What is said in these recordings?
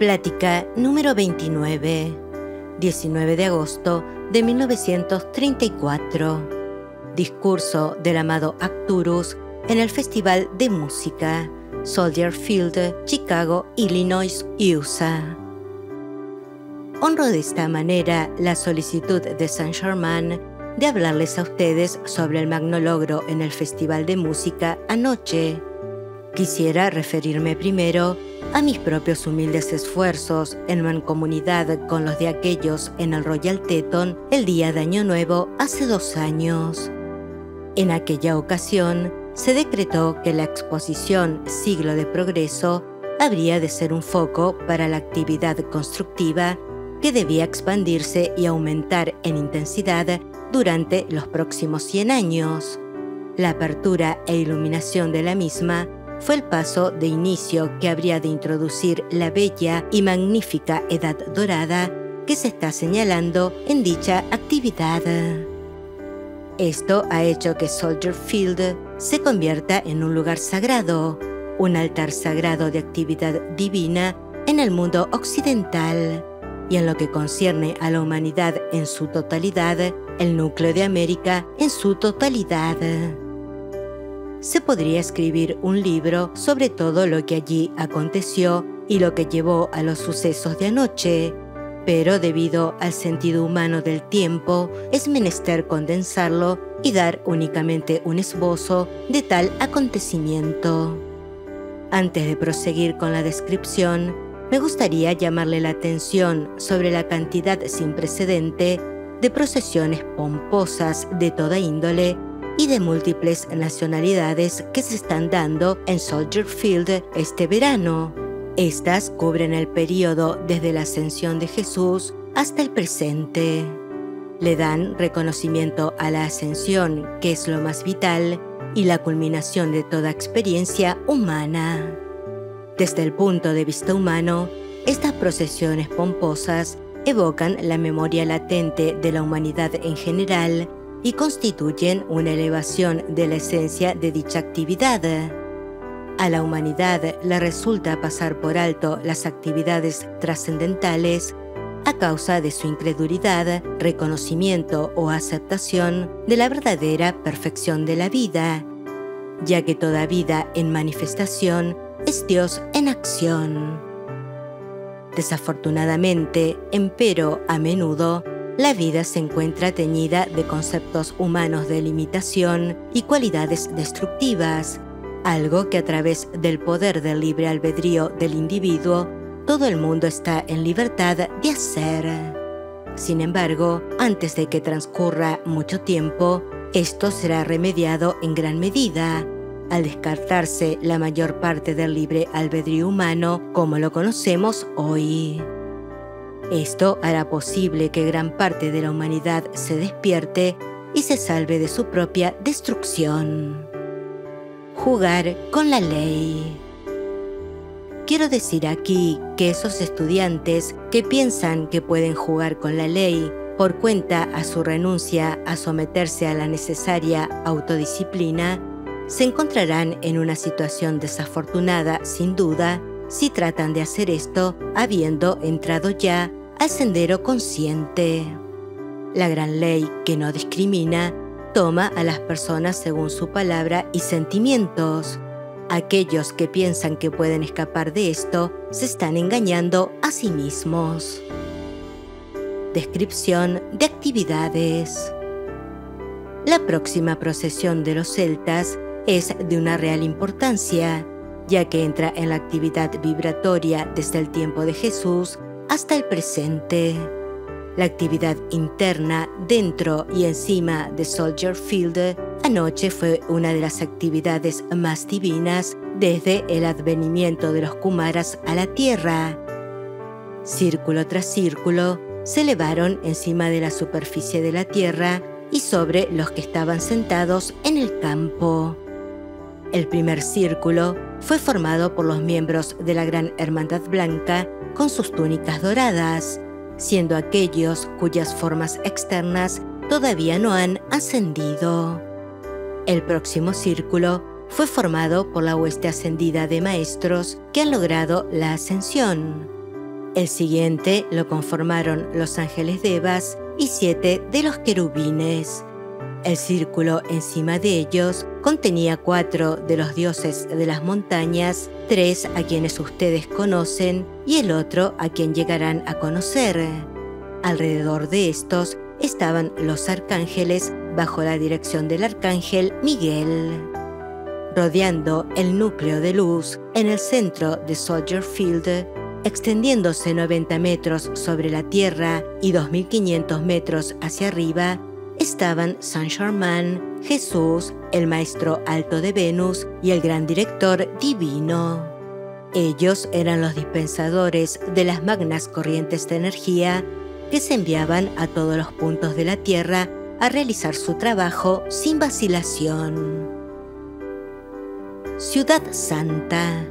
Plática número 29, 19 de agosto de 1934. Discurso del amado Arcturus en el Festival de Música, Soldier Field, Chicago, Illinois, USA. Honro de esta manera la solicitud de Saint Germain de hablarles a ustedes sobre el magno logro en el Festival de Música anoche. Quisiera referirme primero a mis propios humildes esfuerzos en mancomunidad con los de aquellos en el Royal Teton el día de Año Nuevo hace 2 años. En aquella ocasión se decretó que la exposición Siglo de Progreso habría de ser un foco para la actividad constructiva que debía expandirse y aumentar en intensidad durante los próximos 100 años. La apertura e iluminación de la misma fue el paso de inicio que habría de introducir la bella y magnífica Edad Dorada que se está señalando en dicha actividad. Esto ha hecho que Soldier Field se convierta en un lugar sagrado, un altar sagrado de actividad divina en el mundo occidental, y en lo que concierne a la humanidad en su totalidad, el núcleo de América en su totalidad. Se podría escribir un libro sobre todo lo que allí aconteció y lo que llevó a los sucesos de anoche, pero debido al sentido humano del tiempo, es menester condensarlo y dar únicamente un esbozo de tal acontecimiento. Antes de proseguir con la descripción, me gustaría llamarle la atención sobre la cantidad sin precedente de procesiones pomposas de toda índole y de múltiples nacionalidades que se están dando en Soldier Field este verano. Estas cubren el periodo desde la ascensión de Jesús hasta el presente. Le dan reconocimiento a la ascensión, que es lo más vital, y la culminación de toda experiencia humana. Desde el punto de vista humano, estas procesiones pomposas evocan la memoria latente de la humanidad en general y constituyen una elevación de la esencia de dicha actividad. A la humanidad le resulta pasar por alto las actividades trascendentales a causa de su incredulidad, reconocimiento o aceptación de la verdadera perfección de la vida, ya que toda vida en manifestación es Dios en acción. Desafortunadamente, empero, a menudo, la vida se encuentra teñida de conceptos humanos de limitación y cualidades destructivas, algo que a través del poder del libre albedrío del individuo, todo el mundo está en libertad de hacer. Sin embargo, antes de que transcurra mucho tiempo, esto será remediado en gran medida, al descartarse la mayor parte del libre albedrío humano como lo conocemos hoy. Esto hará posible que gran parte de la humanidad se despierte y se salve de su propia destrucción. Jugar con la ley. Quiero decir aquí que esos estudiantes que piensan que pueden jugar con la ley por cuenta a su renuncia a someterse a la necesaria autodisciplina, se encontrarán en una situación desafortunada sin duda si tratan de hacer esto habiendo entrado ya al sendero consciente. La gran ley, que no discrimina, toma a las personas según su palabra y sentimientos. Aquellos que piensan que pueden escapar de esto se están engañando a sí mismos. Descripción de actividades. La próxima procesión de los celtas es de una real importancia, ya que entra en la actividad vibratoria desde el tiempo de Jesús hasta el presente. La actividad interna dentro y encima de Soldier Field anoche fue una de las actividades más divinas desde el advenimiento de los Kumaras a la Tierra. Círculo tras círculo se elevaron encima de la superficie de la Tierra y sobre los que estaban sentados en el campo. El primer círculo fue formado por los miembros de la Gran Hermandad Blanca con sus túnicas doradas, siendo aquellos cuyas formas externas todavía no han ascendido. El próximo círculo fue formado por la hueste ascendida de maestros que han logrado la ascensión. El siguiente lo conformaron los ángeles devas y 7 de los querubines. El círculo encima de ellos contenía 4 de los dioses de las montañas, 3 a quienes ustedes conocen y el otro a quien llegarán a conocer. Alrededor de estos estaban los arcángeles bajo la dirección del arcángel Miguel. Rodeando el núcleo de luz en el centro de Soldier Field, extendiéndose 90 metros sobre la tierra y 2.500 metros hacia arriba, estaban Saint Germain, Jesús, el Maestro Alto de Venus y el Gran Director Divino. Ellos eran los dispensadores de las magnas corrientes de energía que se enviaban a todos los puntos de la Tierra a realizar su trabajo sin vacilación. Ciudad Santa.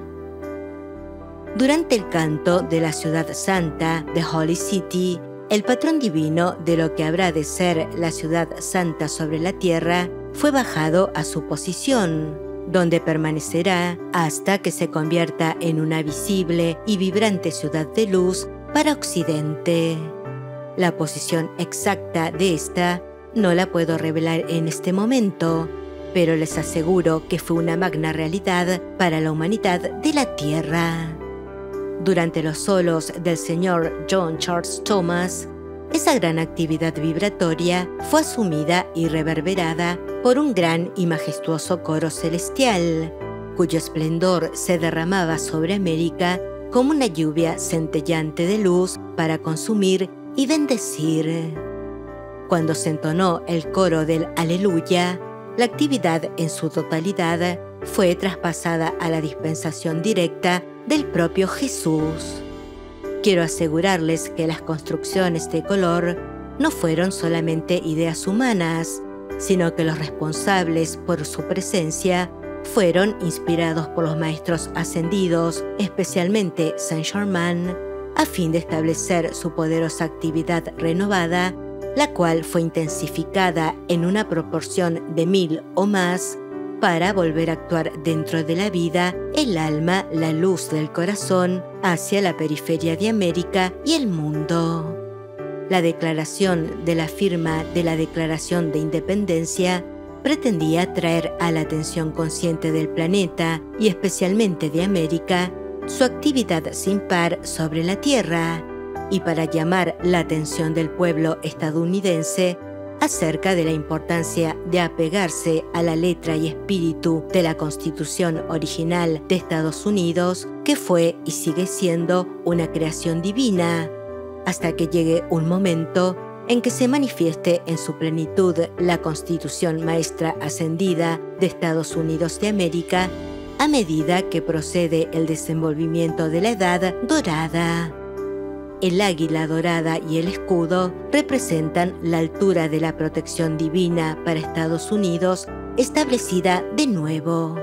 Durante el canto de la Ciudad Santa de Holy City, el patrón divino de lo que habrá de ser la Ciudad Santa sobre la Tierra fue bajado a su posición, donde permanecerá hasta que se convierta en una visible y vibrante ciudad de luz para Occidente. La posición exacta de esta no la puedo revelar en este momento, pero les aseguro que fue una magna realidad para la humanidad de la Tierra. Durante los solos del señor John Charles Thomas, esa gran actividad vibratoria fue asumida y reverberada por un gran y majestuoso coro celestial, cuyo esplendor se derramaba sobre América como una lluvia centellante de luz para consumir y bendecir. Cuando se entonó el coro del Aleluya, la actividad en su totalidad fue traspasada a la dispensación directa del propio Jesús. Quiero asegurarles que las construcciones de color no fueron solamente ideas humanas, sino que los responsables por su presencia fueron inspirados por los maestros ascendidos, especialmente Saint Germain, a fin de establecer su poderosa actividad renovada, la cual fue intensificada en una proporción de 1000 o más, para volver a actuar dentro de la vida, el alma, la luz del corazón, hacia la periferia de América y el mundo. La declaración de la firma de la Declaración de Independencia pretendía traer a la atención consciente del planeta y especialmente de América su actividad sin par sobre la Tierra y para llamar la atención del pueblo estadounidense acerca de la importancia de apegarse a la letra y espíritu de la Constitución original de Estados Unidos, que fue y sigue siendo una creación divina, hasta que llegue un momento en que se manifieste en su plenitud la Constitución Maestra Ascendida de Estados Unidos de América, a medida que procede el desenvolvimiento de la Edad Dorada. El águila dorada y el escudo representan la altura de la protección divina para Estados Unidos establecida de nuevo.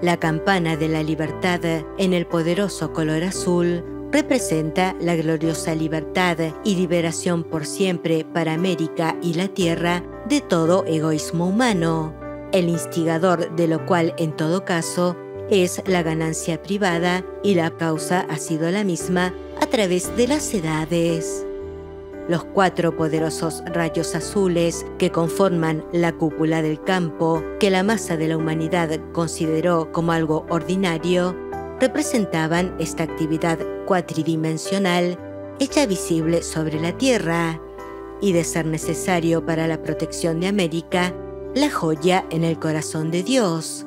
La campana de la libertad en el poderoso color azul representa la gloriosa libertad y liberación por siempre para América y la Tierra de todo egoísmo humano, el instigador de lo cual en todo caso es la ganancia privada y la causa ha sido la misma a través de las edades. Los 4 poderosos rayos azules que conforman la cúpula del campo que la masa de la humanidad consideró como algo ordinario, representaban esta actividad cuatridimensional hecha visible sobre la Tierra y, de ser necesario para la protección de América, la joya en el corazón de Dios.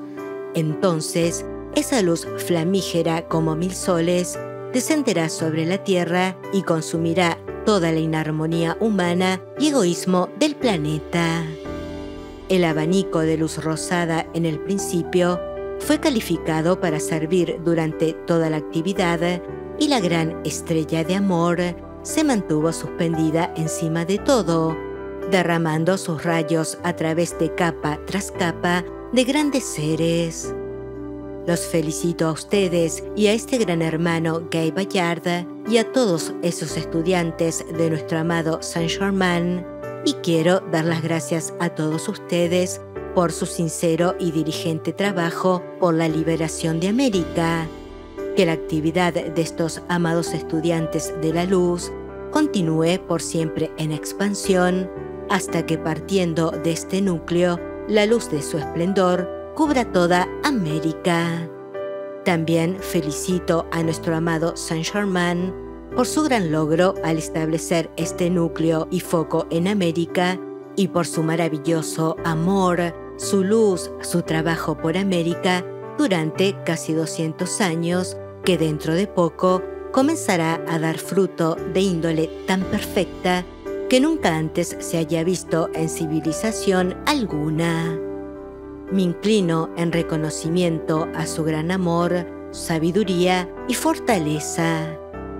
Entonces, esa luz flamígera como 1000 soles descenderá sobre la Tierra y consumirá toda la inarmonía humana y egoísmo del planeta. El abanico de luz rosada en el principio fue calificado para servir durante toda la actividad y la gran estrella de amor se mantuvo suspendida encima de todo, derramando sus rayos a través de capa tras capa de grandes seres. Los felicito a ustedes y a este gran hermano Guy Ballard y a todos esos estudiantes de nuestro amado Saint Germain, y quiero dar las gracias a todos ustedes por su sincero y diligente trabajo por la liberación de América. que la actividad de estos amados estudiantes de la luz continúe por siempre en expansión, hasta que partiendo de este núcleo, la luz de su esplendor cubra toda América. También felicito a nuestro amado Saint Germain por su gran logro al establecer este núcleo y foco en América, y por su maravilloso amor, su luz, su trabajo por América durante casi 200 años, que dentro de poco comenzará a dar fruto de índole tan perfecta que nunca antes se haya visto en civilización alguna. Me inclino en reconocimiento a su gran amor, sabiduría y fortaleza.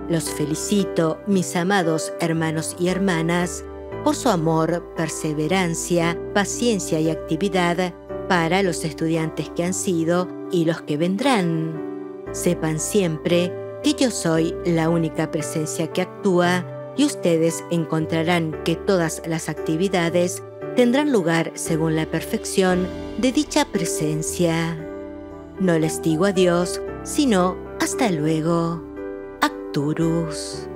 Los felicito, mis amados hermanos y hermanas, por su amor, perseverancia, paciencia y actividad para los estudiantes que han sido y los que vendrán. Sepan siempre que yo soy la única presencia que actúa, y ustedes encontrarán que todas las actividades tendrán lugar según la perfección de dicha presencia. No les digo adiós, sino hasta luego. Arcturus.